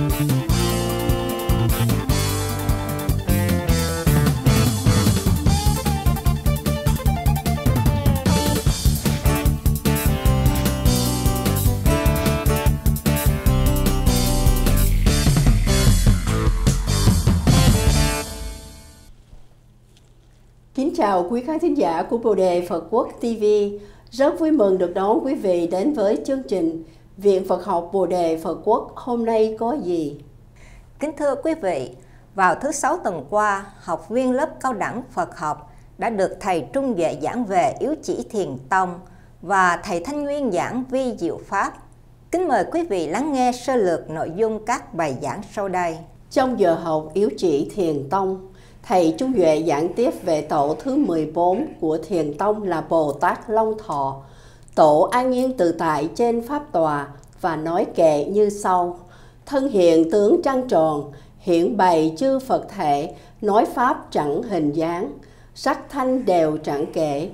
Kính chào quý khán thính giả của Bồ Đề Phật Quốc TV. Rất vui mừng được đón quý vị đến với chương trình Viện Phật Học Bồ Đề Phật Quốc hôm nay có gì? Kính thưa quý vị, vào thứ Sáu tuần qua, học viên lớp cao đẳng Phật học đã được Thầy Trung Duệ giảng về yếu chỉ thiền tông và Thầy Thanh Nguyên giảng vi diệu pháp. Kính mời quý vị lắng nghe sơ lược nội dung các bài giảng sau đây. Trong giờ học yếu chỉ thiền tông, Thầy Trung Duệ giảng tiếp về tổ thứ 14 của Thiền Tông là Bồ Tát Long Thọ, tổ an nhiên tự tại trên Pháp Tòa, và nói kệ như sau: thân hiện tướng trăng tròn, hiển bày chư Phật thể, nói Pháp chẳng hình dáng, sắc thanh đều chẳng kể.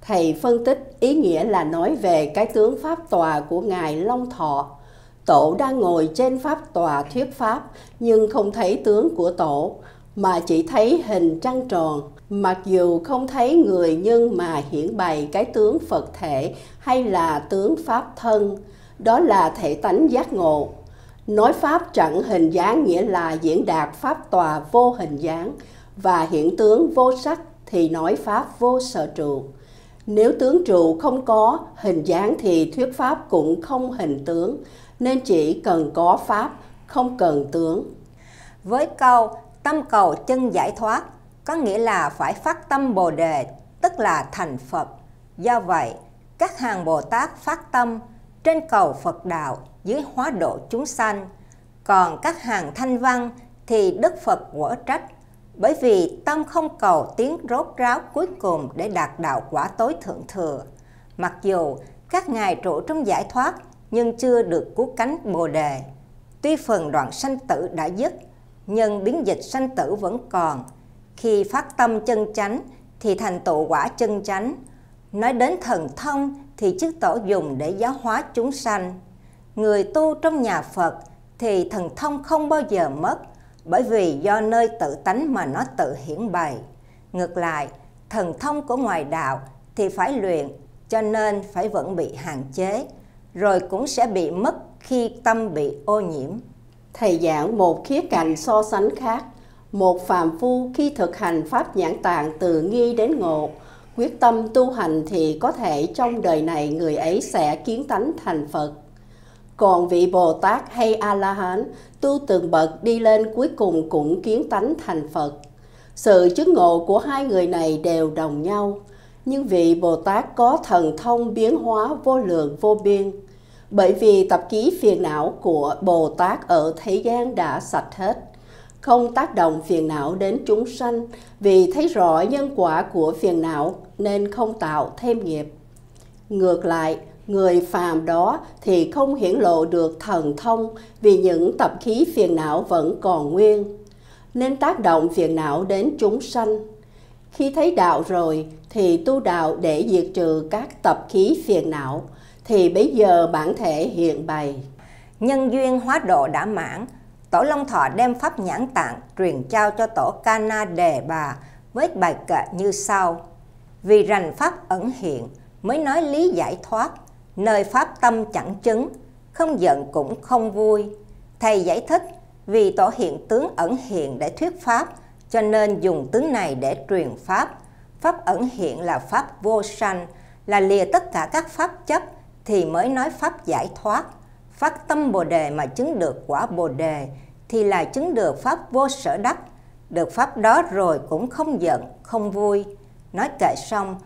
Thầy phân tích ý nghĩa là nói về cái tướng Pháp Tòa của Ngài Long Thọ. Tổ đang ngồi trên Pháp Tòa thuyết Pháp nhưng không thấy tướng của Tổ, mà chỉ thấy hình trăng tròn. Mặc dù không thấy người nhưng mà hiển bày cái tướng Phật thể hay là tướng Pháp thân, đó là thể tánh giác ngộ. Nói Pháp chẳng hình dáng nghĩa là diễn đạt Pháp Tòa vô hình dáng, và hiển tướng vô sắc thì nói Pháp vô sở trụ. Nếu tướng trụ không có hình dáng thì thuyết Pháp cũng không hình tướng, nên chỉ cần có Pháp, không cần tướng. Với câu tâm cầu chân giải thoát, có nghĩa là phải phát tâm Bồ Đề, tức là thành Phật. Do vậy, các hàng Bồ Tát phát tâm trên cầu Phật đạo, dưới hóa độ chúng sanh. Còn các hàng Thanh Văn thì Đức Phật quở trách, bởi vì tâm không cầu tiếng rốt ráo cuối cùng để đạt đạo quả tối thượng thừa. Mặc dù các ngài trụ trong giải thoát nhưng chưa được cứu cánh Bồ Đề. Tuy phần đoạn sanh tử đã dứt, nhưng biến dịch sanh tử vẫn còn. Khi phát tâm chân chánh thì thành tựu quả chân chánh. Nói đến thần thông thì chư tổ dùng để giáo hóa chúng sanh. Người tu trong nhà Phật thì thần thông không bao giờ mất, bởi vì do nơi tự tánh mà nó tự hiển bày. Ngược lại, thần thông của ngoài đạo thì phải luyện, cho nên phải vẫn bị hạn chế, rồi cũng sẽ bị mất khi tâm bị ô nhiễm. Thầy giảng một khía cạnh so sánh khác. Một phàm phu khi thực hành Pháp nhãn tạng từ nghi đến ngộ, quyết tâm tu hành, thì có thể trong đời này người ấy sẽ kiến tánh thành Phật. Còn vị Bồ Tát hay A-la-hán tu từng bậc đi lên cuối cùng cũng kiến tánh thành Phật. Sự chứng ngộ của hai người này đều đồng nhau, nhưng vị Bồ Tát có thần thông biến hóa vô lượng vô biên. Bởi vì tập khí phiền não của Bồ Tát ở thế gian đã sạch hết, không tác động phiền não đến chúng sanh, vì thấy rõ nhân quả của phiền não nên không tạo thêm nghiệp. Ngược lại, người phàm đó thì không hiển lộ được thần thông, vì những tập khí phiền não vẫn còn nguyên, nên tác động phiền não đến chúng sanh. Khi thấy đạo rồi thì tu đạo để diệt trừ các tập khí phiền não, thì bây giờ bản thể hiện bày. Nhân duyên hóa độ đã mãn, Tổ Long Thọ đem Pháp nhãn tạng truyền trao cho Tổ Cana Đề Bà với bài kệ như sau: vì rành Pháp ẩn hiện, mới nói lý giải thoát, nơi Pháp tâm chẳng chứng, không giận cũng không vui. Thầy giải thích, vì Tổ hiện tướng ẩn hiện để thuyết Pháp, cho nên dùng tướng này để truyền Pháp. Pháp ẩn hiện là Pháp vô sanh, là lìa tất cả các Pháp chấp, thì mới nói Pháp giải thoát. Phát tâm Bồ Đề mà chứng được quả Bồ Đề thì là chứng được Pháp vô sở đắc. Được Pháp đó rồi cũng không giận, không vui. Nói kệ xong,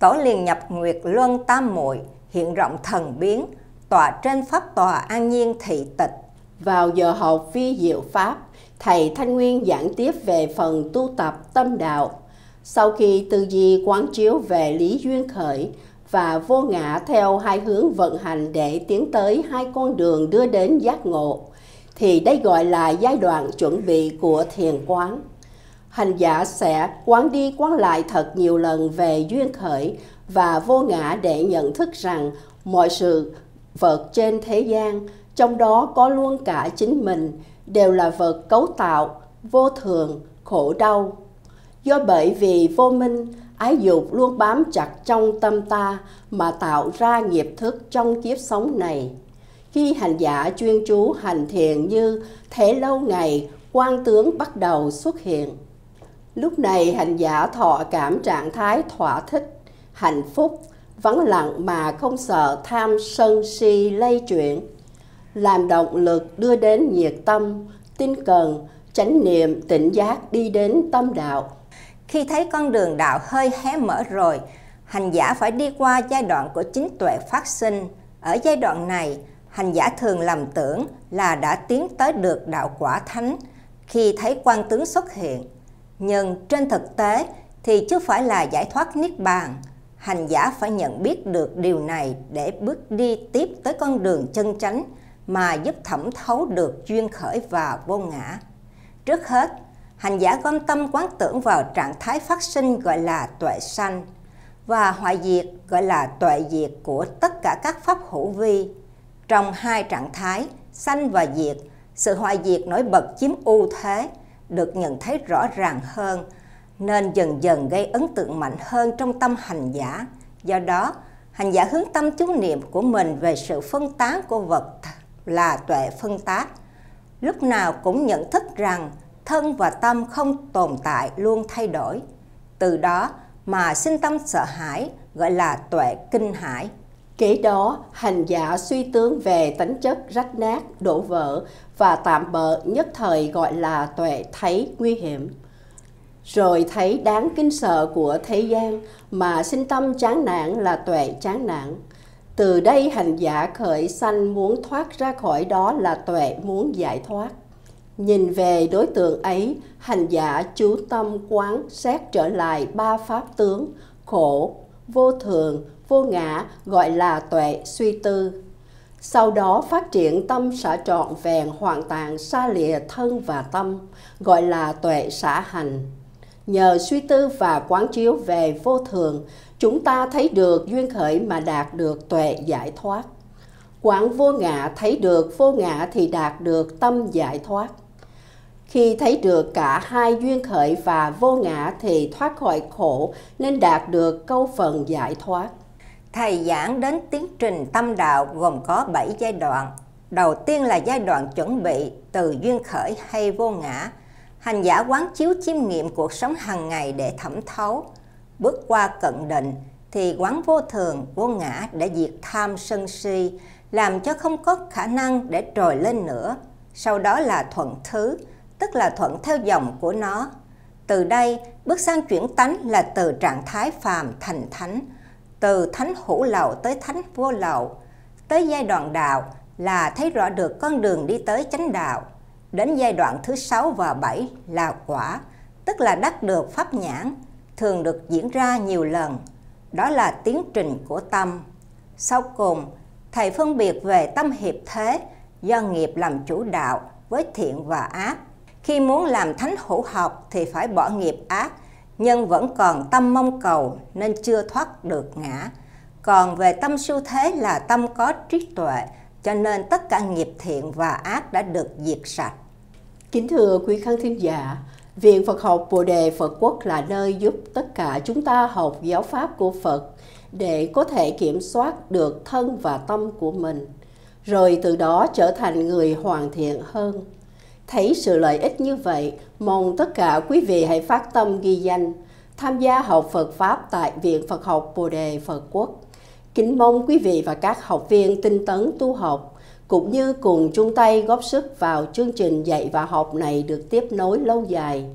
Tổ liền nhập Nguyệt Luân Tam Muội, hiện rộng thần biến, tọa trên Pháp Tòa an nhiên thị tịch. Vào giờ học vi diệu Pháp, Thầy Thanh Nguyên giảng tiếp về phần tu tập tâm đạo. Sau khi tư duy quán chiếu về lý duyên khởi và vô ngã theo hai hướng vận hành để tiến tới hai con đường đưa đến giác ngộ, thì đây gọi là giai đoạn chuẩn bị của thiền quán. Hành giả sẽ quán đi quán lại thật nhiều lần về duyên khởi và vô ngã để nhận thức rằng mọi sự vật trên thế gian trong đó có luôn cả chính mình, đều là vật cấu tạo, vô thường, khổ đau. Do bởi vì vô minh, ái dục luôn bám chặt trong tâm ta mà tạo ra nghiệp thức trong kiếp sống này. Khi hành giả chuyên chú hành thiền như thế lâu ngày, quang tướng bắt đầu xuất hiện. Lúc này hành giả thọ cảm trạng thái thỏa thích, hạnh phúc, vắng lặng mà không sợ tham sân si lây chuyển, làm động lực đưa đến nhiệt tâm, tinh cần, chánh niệm, tỉnh giác đi đến tâm đạo. Khi thấy con đường đạo hơi hé mở rồi, hành giả phải đi qua giai đoạn của chính tuệ phát sinh. Ở giai đoạn này, hành giả thường lầm tưởng là đã tiến tới được đạo quả thánh khi thấy quang tướng xuất hiện. Nhưng trên thực tế thì chứ phải là giải thoát niết bàn. Hành giả phải nhận biết được điều này để bước đi tiếp tới con đường chân chánh mà giúp thẩm thấu được duyên khởi và vô ngã. Trước hết, hành giả gom tâm quán tưởng vào trạng thái phát sinh gọi là tuệ sanh và hoại diệt gọi là tuệ diệt của tất cả các pháp hữu vi. Trong hai trạng thái, sanh và diệt, sự hoại diệt nổi bật chiếm ưu thế, được nhận thấy rõ ràng hơn, nên dần dần gây ấn tượng mạnh hơn trong tâm hành giả. Do đó, hành giả hướng tâm chú niệm của mình về sự phân tán của vật là tuệ phân tác. Lúc nào cũng nhận thức rằng thân và tâm không tồn tại, luôn thay đổi. Từ đó mà sinh tâm sợ hãi, gọi là tuệ kinh hãi. Kế đó, hành giả suy tướng về tánh chất rách nát, đổ vỡ và tạm bợ nhất thời gọi là tuệ thấy nguy hiểm. Rồi thấy đáng kinh sợ của thế gian mà sinh tâm chán nản là tuệ chán nản. Từ đây hành giả khởi sanh muốn thoát ra khỏi đó là tuệ muốn giải thoát. Nhìn về đối tượng ấy, hành giả chú tâm quán xét trở lại ba pháp tướng, khổ, vô thường, vô ngã gọi là tuệ suy tư. Sau đó phát triển tâm xả trọn vẹn hoàn toàn xa lìa thân và tâm gọi là tuệ xả hành. Nhờ suy tư và quán chiếu về vô thường, chúng ta thấy được duyên khởi mà đạt được tuệ giải thoát. Quán vô ngã, thấy được vô ngã thì đạt được tâm giải thoát. Khi thấy được cả hai duyên khởi và vô ngã thì thoát khỏi khổ nên đạt được câu phần giải thoát. Thầy giảng đến tiến trình tâm đạo gồm có 7 giai đoạn. Đầu tiên là giai đoạn chuẩn bị từ duyên khởi hay vô ngã. Hành giả quán chiếu chiêm nghiệm cuộc sống hàng ngày để thẩm thấu. Bước qua cận định thì quán vô thường, vô ngã để diệt tham sân si, làm cho không có khả năng để trồi lên nữa. Sau đó là thuận thứ, tức là thuận theo dòng của nó. Từ đây, bước sang chuyển tánh là từ trạng thái phàm thành thánh, từ thánh hữu lậu tới thánh vô lậu. Tới giai đoạn đạo là thấy rõ được con đường đi tới chánh đạo. Đến giai đoạn thứ 6 và 7 là quả, tức là đắc được pháp nhãn, thường được diễn ra nhiều lần. Đó là tiến trình của tâm. Sau cùng, thầy phân biệt về tâm hiệp thế, do nghiệp làm chủ đạo với thiện và ác. Khi muốn làm thánh hữu học thì phải bỏ nghiệp ác, nhưng vẫn còn tâm mong cầu nên chưa thoát được ngã. Còn về tâm siêu thế là tâm có trí tuệ, cho nên tất cả nghiệp thiện và ác đã được diệt sạch. Kính thưa quý khán thính giả, Viện Phật Học Bồ Đề Phật Quốc là nơi giúp tất cả chúng ta học giáo pháp của Phật để có thể kiểm soát được thân và tâm của mình, rồi từ đó trở thành người hoàn thiện hơn. Thấy sự lợi ích như vậy, mong tất cả quý vị hãy phát tâm ghi danh, tham gia học Phật Pháp tại Viện Phật Học Bồ Đề Phật Quốc. Kính mong quý vị và các học viên tinh tấn tu học, cũng như cùng chung tay góp sức vào chương trình dạy và học này được tiếp nối lâu dài.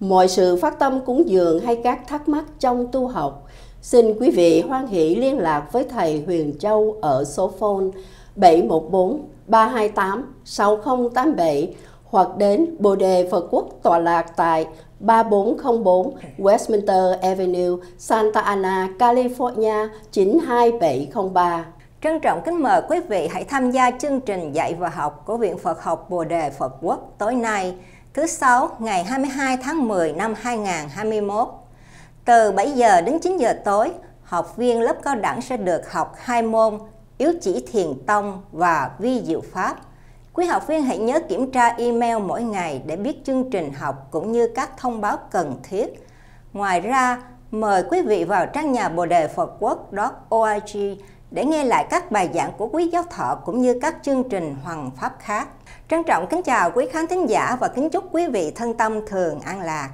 Mọi sự phát tâm cúng dường hay các thắc mắc trong tu học, xin quý vị hoan hỷ liên lạc với Thầy Huyền Châu ở số phone 714-328-6087 hoặc đến Bồ Đề Phật Quốc tọa lạc tại 3404 Westminster Avenue, Santa Ana, California 92703. Trân trọng kính mời quý vị hãy tham gia chương trình dạy và học của Viện Phật Học Bồ Đề Phật Quốc tối nay, thứ Sáu, ngày 22 tháng 10 năm 2021. Từ 7 giờ đến 9 giờ tối, học viên lớp cao đẳng sẽ được học hai môn Chứng chỉ Thiền Tông và Vi Diệu Pháp. Quý học viên hãy nhớ kiểm tra email mỗi ngày để biết chương trình học cũng như các thông báo cần thiết. Ngoài ra, mời quý vị vào trang nhà bodephatquoc.org để nghe lại các bài giảng của quý giáo thọ cũng như các chương trình hoằng pháp khác. Trân trọng kính chào quý khán thính giả và kính chúc quý vị thân tâm thường an lạc.